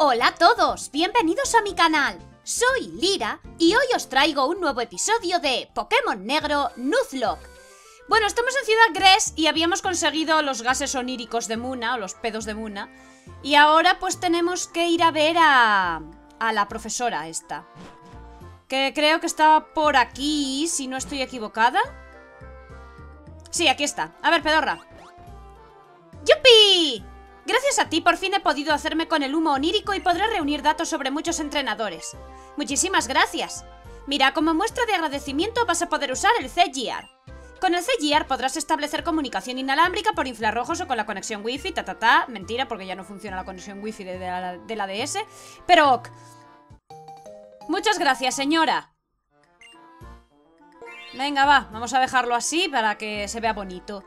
Hola a todos, bienvenidos a mi canal. Soy Lira y hoy os traigo un nuevo episodio de Pokémon Negro Nuzlocke. Bueno, estamos en Ciudad Gress y habíamos conseguido los gases oníricos de Munna, o los pedos de Munna. Y ahora pues tenemos que ir a ver a la profesora esta, que creo que estaba por aquí, si no estoy equivocada. Sí, aquí está. A ver, pedorra. ¡Yupi! Gracias a ti por fin he podido hacerme con el humo onírico y podré reunir datos sobre muchos entrenadores. Muchísimas gracias. Mira, como muestra de agradecimiento vas a poder usar el C-Gear. Con el C-Gear podrás establecer comunicación inalámbrica por infrarrojos o con la conexión wifi, mentira, porque ya no funciona la conexión wifi de la DS, pero ok. Muchas gracias, señora. Venga, va, vamos a dejarlo así para que se vea bonito.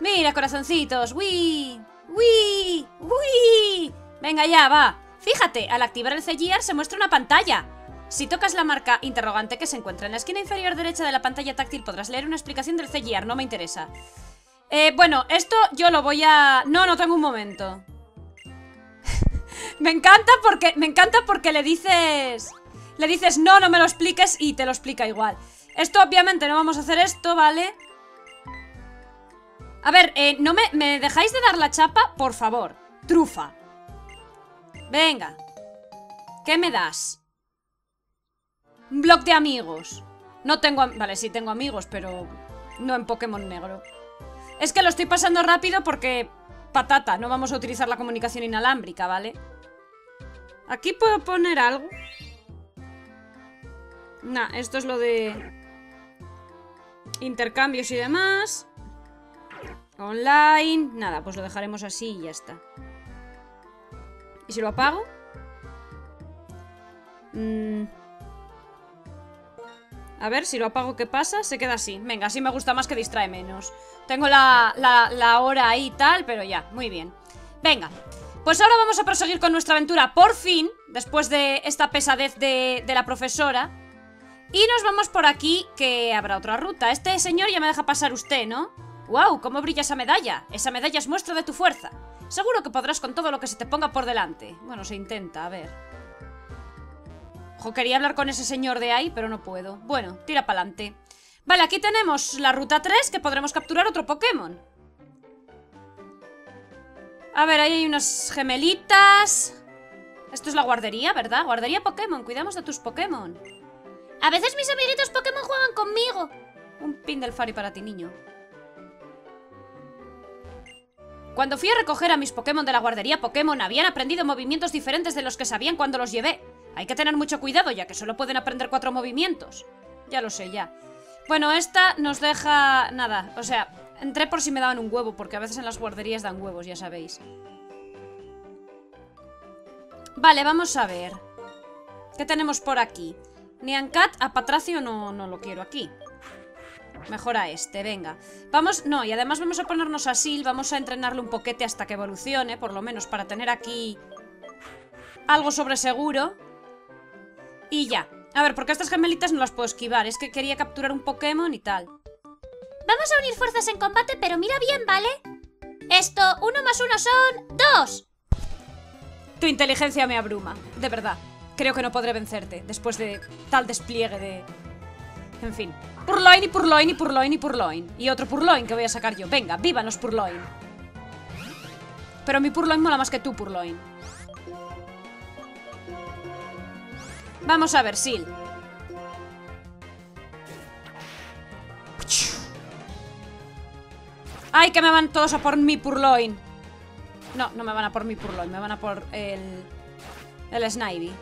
Mira, corazoncitos, ¡wii! ¡Wii! ¡Wii! Venga ya, va. Fíjate, al activar el C-Gear se muestra una pantalla. Si tocas la marca interrogante que se encuentra en la esquina inferior derecha de la pantalla táctil, podrás leer una explicación del C-Gear. No me interesa. Bueno, esto yo lo voy a... No, no tengo un momento. Me encanta porque le dices... Le dices, no, no me lo expliques y te lo explica igual. Esto obviamente no vamos a hacer esto, ¿vale? A ver, no me dejáis de dar la chapa, por favor. Trufa. Venga. ¿Qué me das? Un blog de amigos. No tengo... Vale, sí tengo amigos, pero no en Pokémon Negro. Es que lo estoy pasando rápido porque... Patata, no vamos a utilizar la comunicación inalámbrica, ¿vale? ¿Aquí puedo poner algo? Nah, esto es lo de... intercambios y demás. Online... Nada, pues lo dejaremos así y ya está. ¿Y si lo apago? A ver, si lo apago, ¿qué pasa? Se queda así. Venga, así me gusta más, que distrae menos. Tengo la hora ahí y tal, pero ya, muy bien. Venga, pues ahora vamos a proseguir con nuestra aventura, por fin, después de esta pesadez de la profesora. Y nos vamos por aquí, que habrá otra ruta. Este señor ya me deja pasar usted, ¿no? ¡Wow! ¿Cómo brilla esa medalla? Esa medalla es muestra de tu fuerza. Seguro que podrás con todo lo que se te ponga por delante. Bueno, se intenta, a ver. Ojo, quería hablar con ese señor de ahí, pero no puedo. Bueno, tira para adelante. Vale, aquí tenemos la ruta 3, que podremos capturar otro Pokémon. A ver, ahí hay unas gemelitas. Esto es la guardería, ¿verdad? Guardería Pokémon, cuidamos de tus Pokémon. A veces mis amiguitos Pokémon juegan conmigo. Un pin del Fari para ti, niño. Cuando fui a recoger a mis Pokémon de la guardería Pokémon, habían aprendido movimientos diferentes de los que sabían cuando los llevé. Hay que tener mucho cuidado, ya que solo pueden aprender 4 movimientos. Ya lo sé, ya. Bueno, esta nos deja... Nada, o sea, entré por si me daban un huevo, porque a veces en las guarderías dan huevos, ya sabéis. Vale, vamos a ver. ¿Qué tenemos por aquí? Nyan Cat, a Patracio no lo quiero aquí. Mejor a este, venga. Vamos, no, y además vamos a ponernos a Sil, vamos a entrenarle un poquete hasta que evolucione, por lo menos, para tener aquí algo sobre seguro. Y ya. A ver, porque estas gemelitas no las puedo esquivar, es que quería capturar un Pokémon y tal. Vamos a unir fuerzas en combate, pero mira bien, ¿vale? Esto, 1 más 1 son 2. Tu inteligencia me abruma, de verdad. Creo que no podré vencerte después de tal despliegue de... En fin. Purloin y Purloin y Purloin y Purloin. Y otro Purloin que voy a sacar yo. Venga, vivan los Purloin. Pero mi Purloin mola más que tú, Purloin. Vamos a ver, Sil. ¡Ay, que me van todos a por mi Purloin! No, no me van a por mi Purloin. Me van a por el Snivy.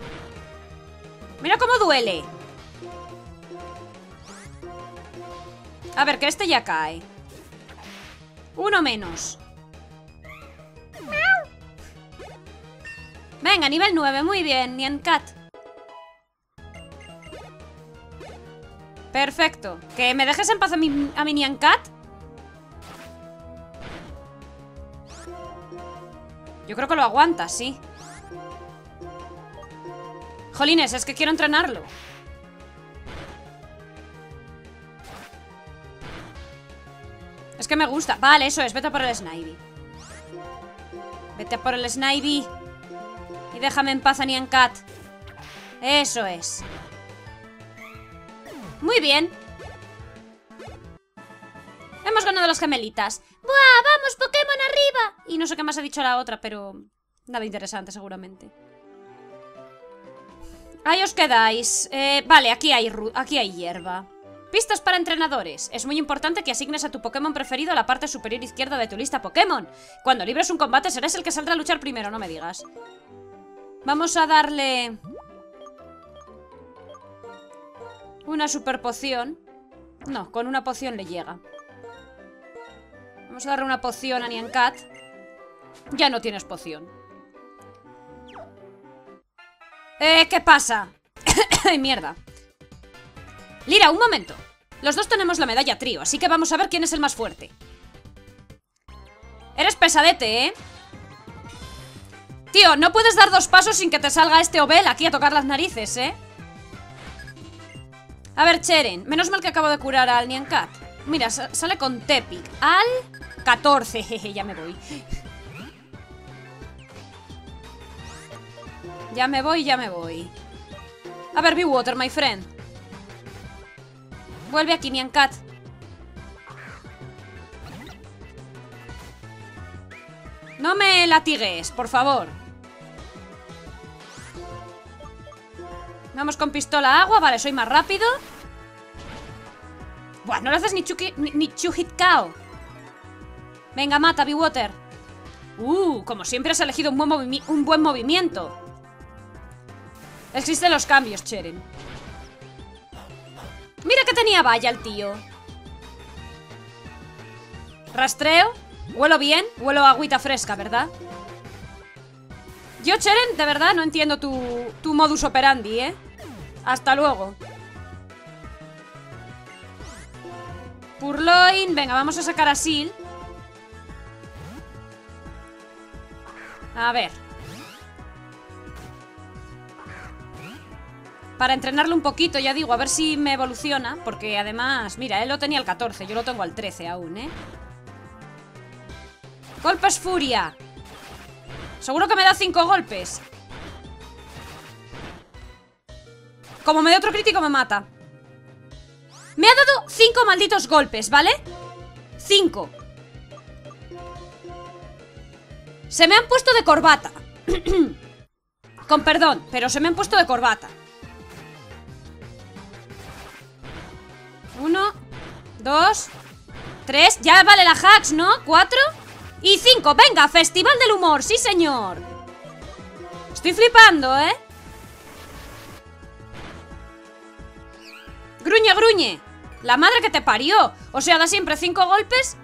¡Mira cómo duele! A ver, que este ya cae. Uno menos. Venga, nivel 9, muy bien, Nyan Cat. Perfecto. ¿Que me dejes en paz a mi Nyan Cat? Yo creo que lo aguanta, sí. Jolines, es que quiero entrenarlo. Es que me gusta. Vale, eso es. Vete a por el Snivy. Vete a por el Snivy. Y déjame en paz a Nyan Cat. Eso es. Muy bien. Hemos ganado las gemelitas. ¡Buah! ¡Vamos, Pokémon, arriba! Y no sé qué más ha dicho la otra, pero... nada interesante, seguramente. Ahí os quedáis. Vale, aquí hay hierba. Pistas para entrenadores. Es muy importante que asignes a tu Pokémon preferido a la parte superior izquierda de tu lista Pokémon. Cuando libres un combate serás el que saldrá a luchar primero, no me digas. Vamos a darle... una super poción. No, con una poción le llega. Vamos a darle una poción a Nyan Cat. Ya no tienes poción. ¿Qué pasa? Mierda. Lira, un momento. Los dos tenemos la medalla trío, así que vamos a ver quién es el más fuerte. Eres pesadete, ¿eh? Tío, no puedes dar dos pasos sin que te salga este Obel aquí a tocar las narices, ¿eh? A ver, Cheren. Menos mal que acabo de curar al Nyan Cat. Mira, sale con Tepig. Al 14. Jeje, ya me voy. Ya me voy, ya me voy. A ver, be water, my friend. Vuelve aquí, Nyan Cat. No me latigues, por favor. Vamos con pistola agua. Vale, soy más rápido. Buah, no lo haces ni chujitkao. Venga, mata, be water. Como siempre has elegido un buen movimiento. Existen los cambios, Cheren. Mira que tenía valla el tío. Rastreo. Huelo bien. Huelo a agüita fresca, ¿verdad? Yo, Cheren, de verdad no entiendo tu modus operandi, ¿eh? Hasta luego. Purloin. Venga, vamos a sacar a Sil. A ver. Para entrenarlo un poquito, ya digo, a ver si me evoluciona. Porque además, mira, él lo tenía al 14. Yo lo tengo al 13 aún, ¿eh? Golpes furia. Seguro que me da 5 golpes. Como me dé otro crítico me mata. Me ha dado 5 malditos golpes, ¿vale? 5. Se me han puesto de corbata. Con perdón, pero se me han puesto de corbata. 1, 2, 3. Ya vale la hacks, ¿no? 4 y 5. Venga, festival del humor, sí señor. Estoy flipando, ¿eh? Gruñe, gruñe. La madre que te parió. O sea, da siempre 5 golpes.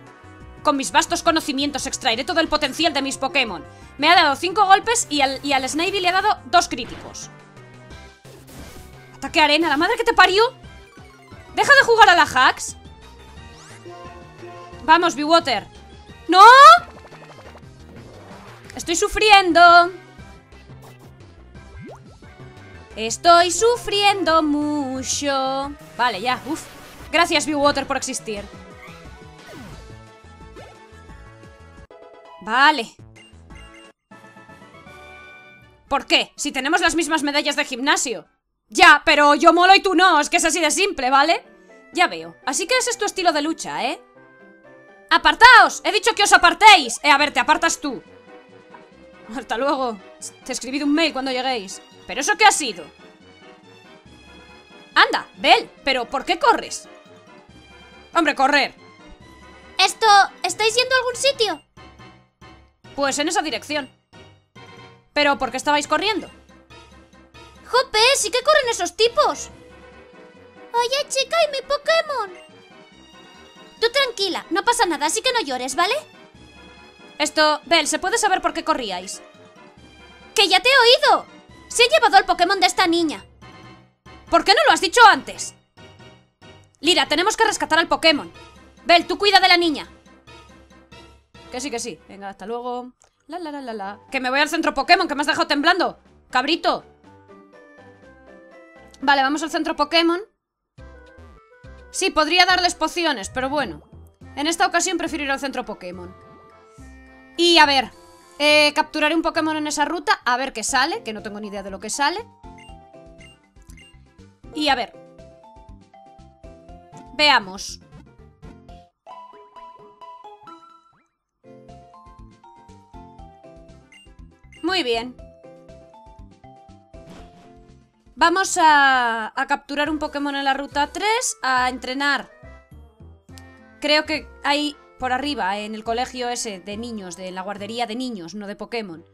Con mis vastos conocimientos extraeré todo el potencial de mis Pokémon. Me ha dado 5 golpes y al Snivy le ha dado 2 críticos. Ataque arena, la madre que te parió. Deja de jugar a la hacks. Vamos, Bewater. ¡No! Estoy sufriendo. Estoy sufriendo mucho. Vale, ya. Uf. Gracias, Bewater, por existir. Vale. ¿Por qué? Si tenemos las mismas medallas de gimnasio. Ya, pero yo molo y tú no, es que es así de simple, ¿vale? Ya veo, así que ese es tu estilo de lucha, ¿eh? ¡Apartaos! ¡He dicho que os apartéis! A ver, te apartas tú. Hasta luego. Te escribí un mail cuando lleguéis. ¿Pero eso qué ha sido? Anda, Bel, pero ¿por qué corres? Hombre, correr. ¿Esto... estáis yendo a algún sitio? Pues en esa dirección. ¿Pero por qué estabais corriendo? ¡Jope! ¡Sí que corren esos tipos! Oye, chica, ¿y mi Pokémon? Tú tranquila, no pasa nada, así que no llores, ¿vale? Esto, Bel, ¿se puede saber por qué corríais? ¡Que ya te he oído! ¡Se ha llevado el Pokémon de esta niña! ¿Por qué no lo has dicho antes? Lira, tenemos que rescatar al Pokémon. Bel, tú cuida de la niña. Que sí, que sí. Venga, hasta luego. La, la, la, la, la. Que me voy al centro Pokémon, que me has dejado temblando. ¡Cabrito! Vale, vamos al centro Pokémon. Sí, podría darles pociones, pero bueno. En esta ocasión prefiero ir al centro Pokémon. Y a ver, Capturaré un Pokémon en esa ruta. A ver qué sale, que no tengo ni idea de lo que sale. Y a ver, veamos. Muy bien. Vamos a capturar un Pokémon en la ruta 3. A entrenar. Creo que hay por arriba, en el colegio ese de niños, de la guardería de niños, no de Pokémon,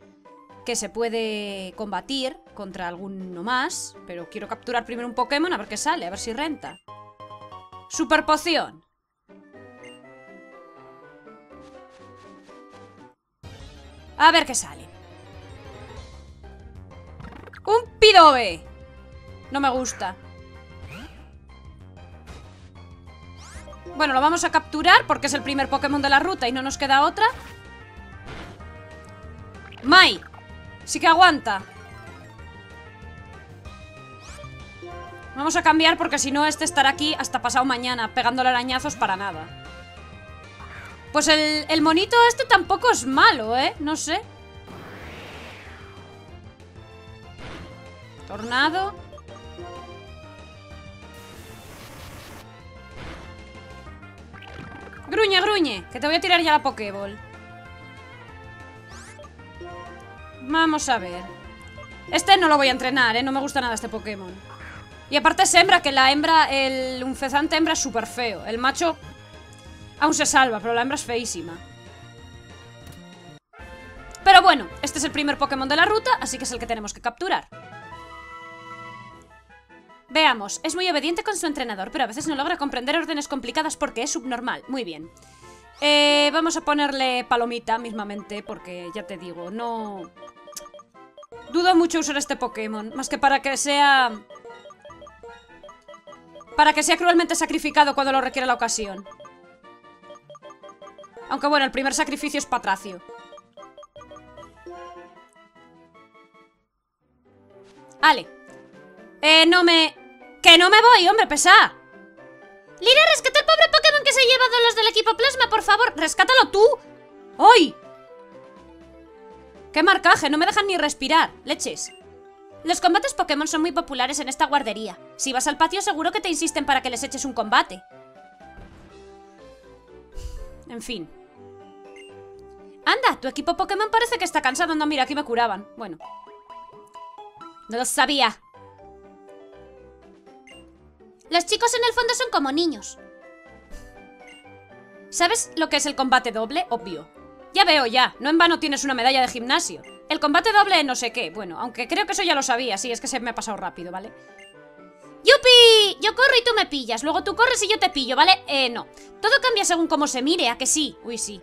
que se puede combatir contra alguno más, pero quiero capturar primero un Pokémon a ver qué sale, a ver si renta. Super poción. A ver qué sale. ¡Un Pidove! No me gusta. Bueno, lo vamos a capturar porque es el primer Pokémon de la ruta y no nos queda otra. ¡Mai! Sí que aguanta. Vamos a cambiar porque si no este estará aquí hasta pasado mañana pegándole arañazos para nada. Pues el monito este tampoco es malo, ¿eh? No sé. Tornado. Gruñe, gruñe, que te voy a tirar ya la Pokéball. Vamos a ver. Este no lo voy a entrenar, ¿eh? No me gusta nada este Pokémon. Y aparte es hembra, que la hembra, el Unfezant hembra es súper feo. El macho aún se salva, pero la hembra es feísima. Pero bueno, este es el primer Pokémon de la ruta, así que es el que tenemos que capturar. Veamos, es muy obediente con su entrenador, pero a veces no logra comprender órdenes complicadas porque es subnormal. Muy bien. Vamos a ponerle palomita mismamente porque, ya te digo, no... Dudo mucho usar este Pokémon, más que para que sea... Para que sea cruelmente sacrificado cuando lo requiera la ocasión. Aunque bueno, el primer sacrificio es Patracio. Vale. ¡Que no me voy, hombre, pesá! Lira, rescata al pobre Pokémon que se ha llevado los del Equipo Plasma, por favor. ¡Rescátalo tú! ¡Ay! ¡Qué marcaje! No me dejan ni respirar. Leches. Los combates Pokémon son muy populares en esta guardería. Si vas al patio seguro que te insisten para que les eches un combate. En fin. Anda, tu equipo Pokémon parece que está cansado. No, mira, aquí me curaban. Bueno. No lo sabía. Los chicos en el fondo son como niños. ¿Sabes lo que es el combate doble? Obvio. Ya veo, ya. No en vano tienes una medalla de gimnasio. El combate doble no sé qué. Bueno, aunque creo que eso ya lo sabía. Sí, es que se me ha pasado rápido, ¿vale? ¡Yupi! Yo corro y tú me pillas. Luego tú corres y yo te pillo, ¿vale? No. Todo cambia según cómo se mire, ¿a que sí? Uy, sí.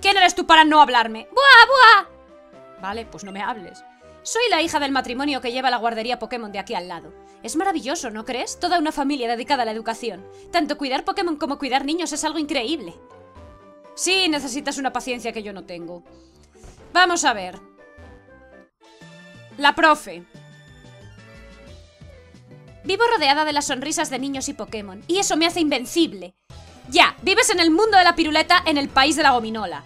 ¿Quién eres tú para no hablarme? ¡Buah, buah! Vale, pues no me hables. Soy la hija del matrimonio que lleva la guardería Pokémon de aquí al lado. Es maravilloso, ¿no crees? Toda una familia dedicada a la educación. Tanto cuidar Pokémon como cuidar niños es algo increíble. Sí, necesitas una paciencia que yo no tengo. Vamos a ver. La profe. Vivo rodeada de las sonrisas de niños y Pokémon, y eso me hace invencible. Ya, vives en el mundo de la piruleta, en el país de la gominola.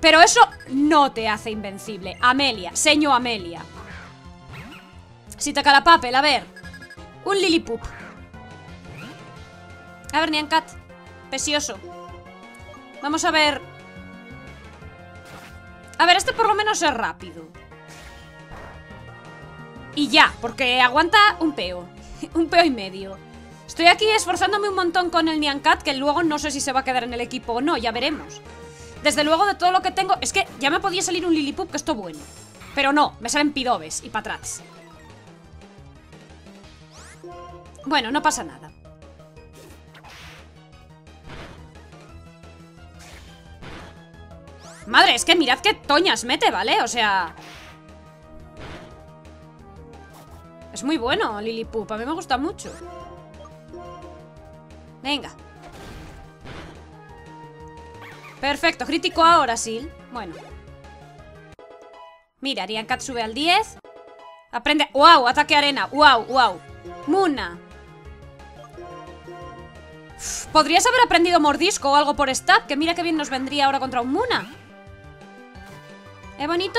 Pero eso no te hace invencible. Amelia, seño Amelia. Si te carapapel, a ver. Un Lillipup. A ver, Nyan Cat. Pesioso. Vamos a ver. A ver, este por lo menos es rápido. Y ya, porque aguanta un peo. Un peo y medio. Estoy aquí esforzándome un montón con el Nyan Cat, que luego no sé si se va a quedar en el equipo o no, ya veremos. Desde luego, de todo lo que tengo... Es que ya me podía salir un Lillipup, que esto bueno. Pero no, me salen Pidoves y Patrats. Bueno, no pasa nada. Madre, es que mirad qué toñas mete, ¿vale? O sea... Es muy bueno Lillipup, a mí me gusta mucho. Venga. Perfecto, crítico ahora, sí. Bueno. Mira, Nyan Cat sube al 10. Aprende... ¡Wow! Ataque arena. ¡Wow! ¡Wow! Munna. Podrías haber aprendido mordisco o algo por stat, que mira que bien nos vendría ahora contra un Munna. ¿Es bonito?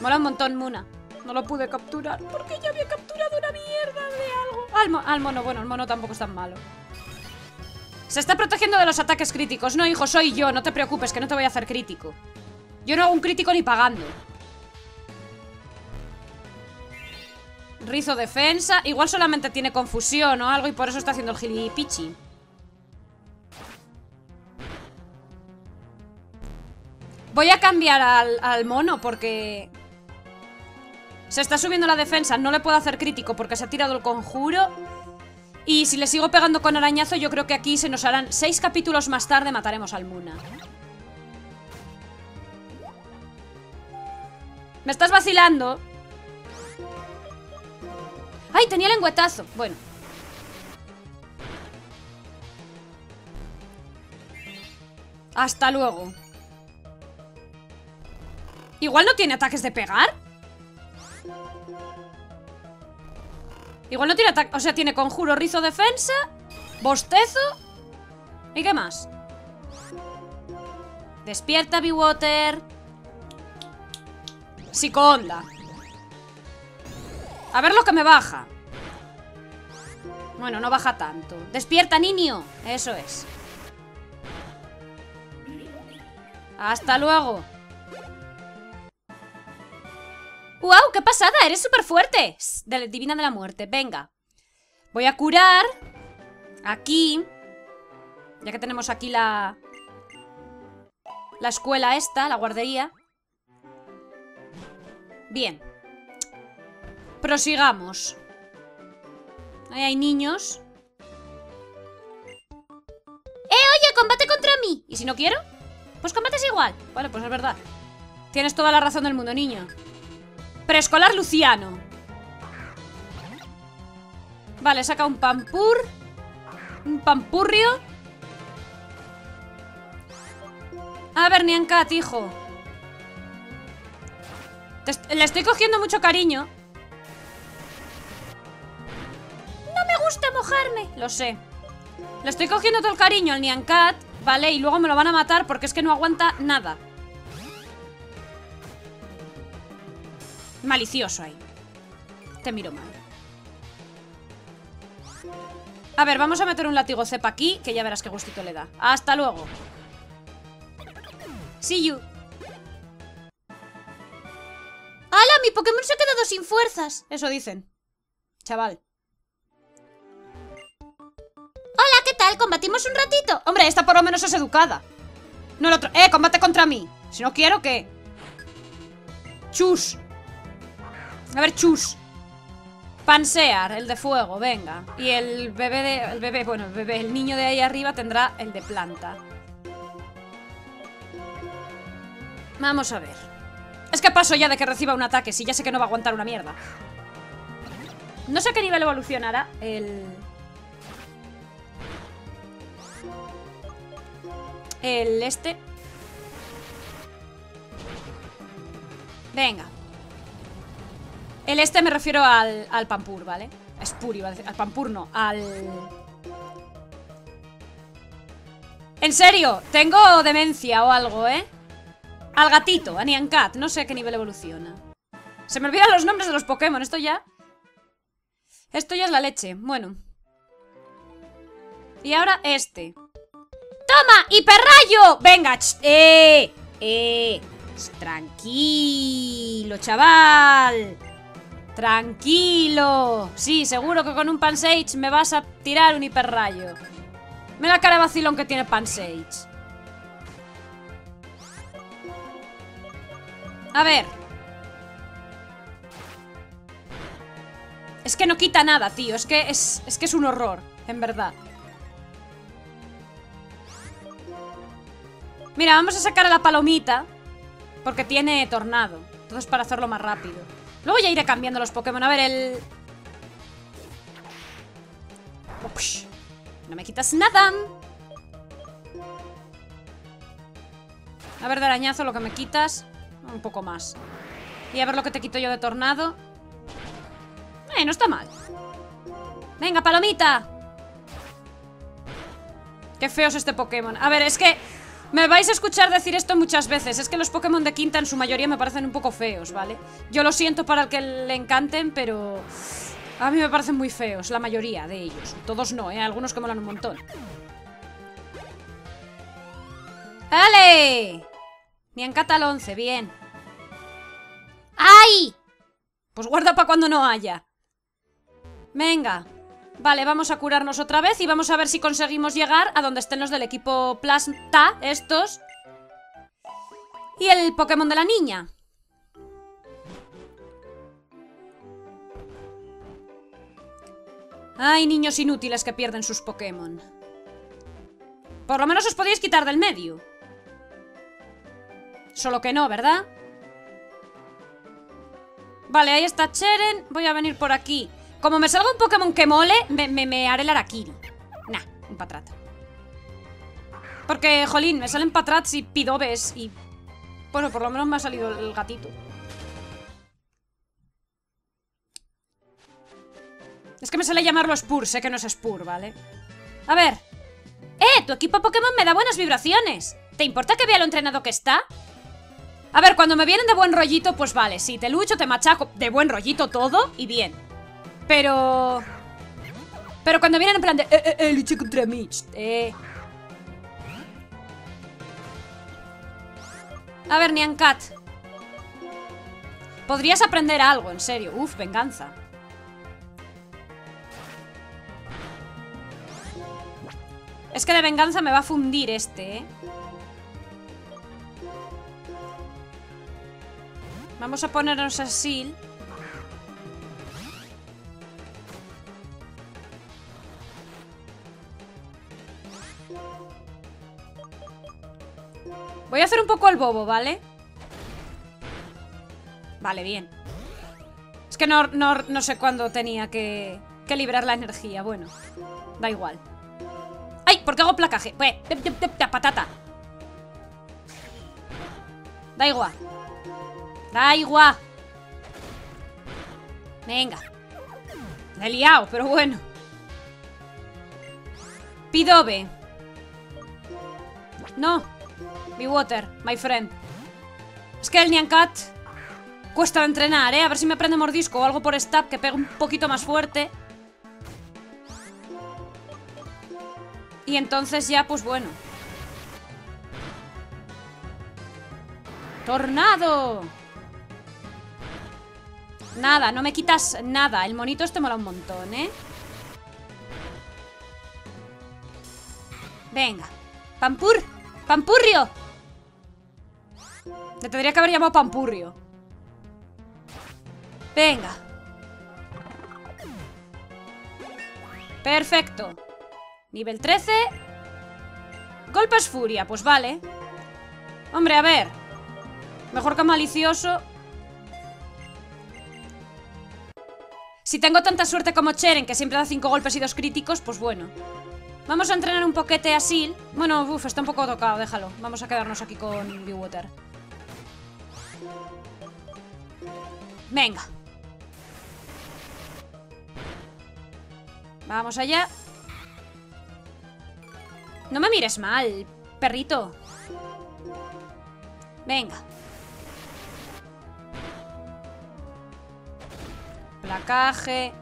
Mola un montón Munna. No lo pude capturar porque ya había capturado una mierda de algo. Al mono, bueno, el mono tampoco es tan malo. Se está protegiendo de los ataques críticos. No, hijo, soy yo, no te preocupes, que no te voy a hacer crítico. Yo no hago un crítico ni pagando. Rizo defensa. Igual solamente tiene confusión o algo y por eso está haciendo el gilipichi. Voy a cambiar al mono porque... se está subiendo la defensa. No le puedo hacer crítico porque se ha tirado el conjuro. Y si le sigo pegando con arañazo, yo creo que aquí se nos harán 6 capítulos más tarde. Mataremos al Munna. ¿Me estás vacilando? ¡Ay! Tenía lengüetazo. Bueno. Hasta luego. Igual no tiene ataques de pegar. Igual no tiene ataque. O sea, tiene conjuro, rizo, defensa, bostezo. ¿Y qué más? Despierta, Bewater. Psicoonda. A ver lo que me baja. Bueno, no baja tanto. Despierta, niño. Eso es. Hasta luego. ¡Guau! ¡Qué pasada! ¡Eres súper fuerte! Divina de la muerte. Venga. Voy a curar. Aquí. Ya que tenemos aquí la escuela esta, la guardería. Bien. Prosigamos. Ahí hay niños. Oye! ¡Combate contra mí! ¿Y si no quiero? Pues combates igual. Vale, pues es verdad. Tienes toda la razón del mundo, niño. Preescolar Luciano. Vale, saca un pampur. Un pampurrio. A ver, Nyan Cat, hijo. Le estoy cogiendo mucho cariño. No me gusta mojarme. Lo sé. Le estoy cogiendo todo el cariño al Nyan Cat. Vale, y luego me lo van a matar porque es que no aguanta nada. Malicioso ahí. Te miro mal. A ver, vamos a meter un látigo cepa aquí, que ya verás qué gustito le da. Hasta luego. See you. ¡Hala! Mi Pokémon se ha quedado sin fuerzas. Eso dicen. Chaval. Hola, ¿qué tal? ¿Combatimos un ratito? Hombre, esta por lo menos es educada. No el otro. Combate contra mí. Si no quiero, ¿qué? Chus. A ver, chus. Pansear, el de fuego, venga. Y el bebé de... el niño de ahí arriba tendrá el de planta. Vamos a ver. Es que paso ya de que reciba un ataque, si ya sé que no va a aguantar una mierda. No sé a qué nivel evolucionará el este. Venga. El este me refiero al Pampur, ¿vale? Spur iba a decir. Al Pampur no, al... En serio, tengo demencia o algo, ¿eh? Al gatito, a Nyan Cat. No sé a qué nivel evoluciona. Se me olvidan los nombres de los Pokémon, esto ya... Esto ya es la leche, bueno. Y ahora este. ¡Toma, hiperrayo! ¡Venga! Tranquilo, chaval. ¡Tranquilo! Sí, seguro que con un Pansage me vas a tirar un hiperrayo. Mira la cara de vacilón que tiene Pansage. A ver. Es que no quita nada, tío. Es que es un horror, en verdad. Mira, vamos a sacar a la palomita. Porque tiene tornado. Entonces para hacerlo más rápido. Luego ya iré cambiando los Pokémon. A ver, el... Ups, no me quitas nada. A ver, de arañazo lo que me quitas. Un poco más. Y a ver lo que te quito yo de tornado. No está mal. ¡Venga, palomita! Qué feo es este Pokémon. A ver, es que me vais a escuchar decir esto muchas veces. Es que los Pokémon de quinta en su mayoría me parecen un poco feos, ¿vale? Yo lo siento para el que le encanten, pero a mí me parecen muy feos, la mayoría de ellos. Todos no, ¿eh? Algunos que molan un montón. ¡Ale! Nyan Cat al 11, bien. ¡Ay! Pues guarda para cuando no haya. Venga. Vale, vamos a curarnos otra vez y vamos a ver si conseguimos llegar a donde estén los del equipo Plasma, estos. Y el Pokémon de la niña. Ay, niños inútiles que pierden sus Pokémon. Por lo menos os podíais quitar del medio. Solo que no, ¿verdad? Vale, ahí está Cheren. Voy a venir por aquí. Como me salga un Pokémon que mole, me haré el Harakiri. Nah, un Patrat. Porque, jolín, me salen Patrats y Pidoves y... Bueno, por lo menos me ha salido el gatito. Es que me sale llamarlo Spur, sé que no es Spur, ¿vale? A ver. Tu equipo Pokémon me da buenas vibraciones. ¿Te importa que vea lo entrenado que está? A ver, cuando me vienen de buen rollito, pues vale. Sí, te lucho, te machaco, de buen rollito todo y bien. Pero cuando vienen en plan de lucha contra mí. A ver, Nyan Cat. Podrías aprender algo, en serio. Uf, venganza. Es que de venganza me va a fundir este, ¿eh? Vamos a ponernos así. Voy a hacer un poco el bobo, ¿vale? Vale, bien. Es que no sé cuándo tenía que liberar la energía. Bueno, da igual. ¡Ay! ¿Por qué hago placaje? Pues, patata. Da igual. Da igual. Venga. Me he liado, pero bueno. Pidove. No. Be water, my friend. Es que el Nyan Cat cuesta de entrenar, ¿eh? A ver si me prende mordisco o algo por stab que pegue un poquito más fuerte. Y entonces ya, pues bueno. ¡Tornado! Nada, no me quitas nada. El monito este mola un montón, ¿eh? Venga. ¡Pampur! ¡Pampurrio! Le tendría que haber llamado Pampurrio. Venga. Perfecto. Nivel 13. Golpes furia, pues vale. Hombre, a ver. Mejor que malicioso. Si tengo tanta suerte como Cheren, que siempre da 5 golpes y 2 críticos, pues bueno. Vamos a entrenar un poquete así. Bueno, uff, está un poco tocado, déjalo. Vamos a quedarnos aquí con Bewater. Venga. Vamos allá. No me mires mal, perrito. Venga. Placaje.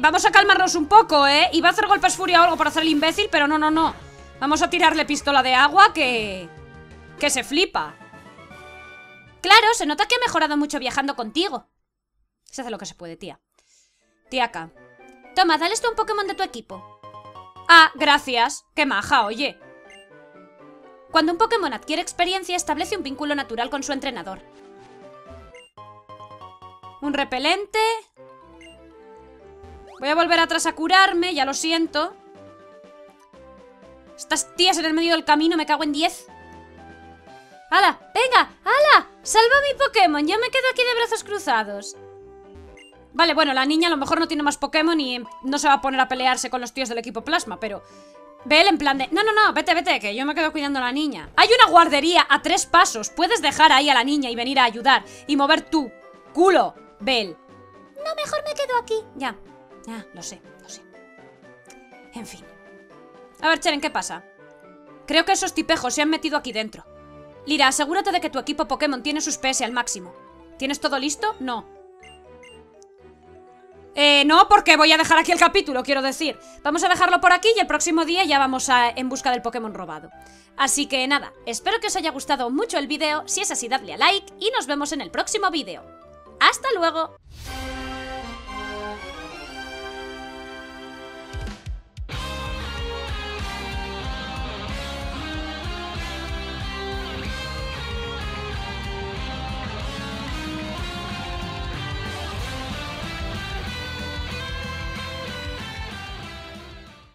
Vamos a calmarnos un poco, ¿eh? Iba a hacer golpes furia o algo para hacer el imbécil, pero no. Vamos a tirarle pistola de agua que se flipa. Claro, se nota que ha mejorado mucho viajando contigo. Se hace lo que se puede, tía. Tíaca. Toma, dale esto a un Pokémon de tu equipo. Ah, gracias. Qué maja, oye. Cuando un Pokémon adquiere experiencia, establece un vínculo natural con su entrenador. Un repelente. Voy a volver atrás a curarme, ya lo siento. Estas tías en el medio del camino, me cago en 10. ¡Hala! ¡Venga! ¡Hala! ¡Salva a mi Pokémon! Yo me quedo aquí de brazos cruzados. Vale, bueno, la niña a lo mejor no tiene más Pokémon y no se va a poner a pelearse con los tíos del equipo Plasma, pero... Bel en plan de... No, vete, que yo me quedo cuidando a la niña. Hay una guardería a 3 pasos. Puedes dejar ahí a la niña y venir a ayudar. Y mover tu culo, Bel. No, mejor me quedo aquí. Ya. Ah, lo sé, lo sé. En fin. A ver, Cheren, ¿qué pasa? Creo que esos tipejos se han metido aquí dentro. Lira, asegúrate de que tu equipo Pokémon tiene sus PS al máximo. ¿Tienes todo listo? No. No, porque voy a dejar aquí el capítulo, quiero decir. Vamos a dejarlo por aquí y el próximo día ya vamos en busca del Pokémon robado. Así que nada, espero que os haya gustado mucho el vídeo. Si es así, dadle a like y nos vemos en el próximo vídeo. ¡Hasta luego!